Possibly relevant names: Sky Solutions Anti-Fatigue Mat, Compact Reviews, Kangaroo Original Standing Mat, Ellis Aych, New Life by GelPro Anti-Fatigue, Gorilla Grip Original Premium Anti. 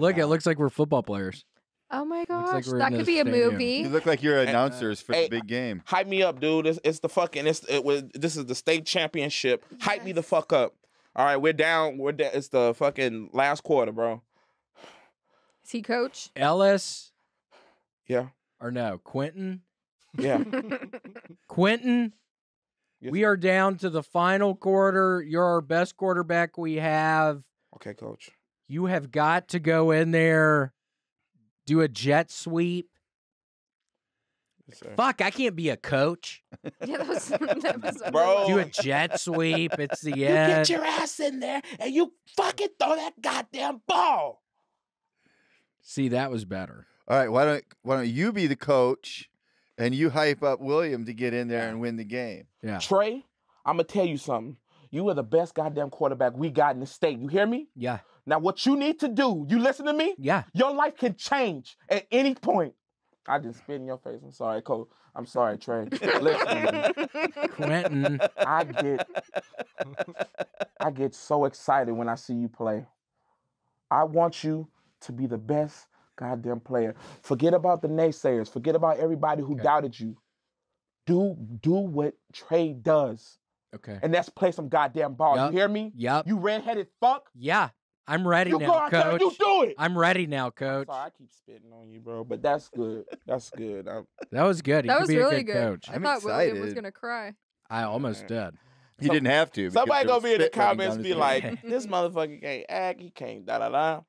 Look, it looks like we're football players. Oh my gosh, like that could be a movie. You look like you're announcers for the big game. Hype me up, dude. It's the fucking, this is the state championship. Yes. Hype me the fuck up. All right, we're down. It's the fucking last quarter, bro. Is he coach? Ellis. Yeah. Or no, Quentin. Yeah. Quentin, yes. We are down to the final quarter. You're our best quarterback we have. Okay, coach. You have got to go in there. Do a jet sweep. Yes, fuck, I can't be a coach. Yeah, that was bro. Do a jet sweep. It's the end. You get your ass in there and you fucking throw that goddamn ball. See, that was better. All right, why don't you be the coach and you hype up William to get in there and win the game? Yeah. Trey, I'm gonna tell you something. You are the best goddamn quarterback we got in the state. You hear me? Yeah. Now, what you need to do, you listen to me? Yeah. Your life can change at any point. I just spit in your face. I'm sorry, Cole. I'm sorry, Trey. Listen to me. Quentin. I get so excited when I see you play. I want you to be the best goddamn player. Forget about the naysayers. Forget about everybody who doubted you. Do what Trey does. Okay. And that's play some goddamn ball. Yep. You hear me? Yep. You redheaded fuck? Yeah. I'm ready now, coach. You do it. I'm ready now, coach. Sorry, I keep spitting on you, bro, but that's good. That's good. That was good. That was really good. Coach. I thought William was gonna cry. I almost did. He didn't have to. Somebody gonna be in the comments, be like, "This motherfucker can't act. He can't da da da."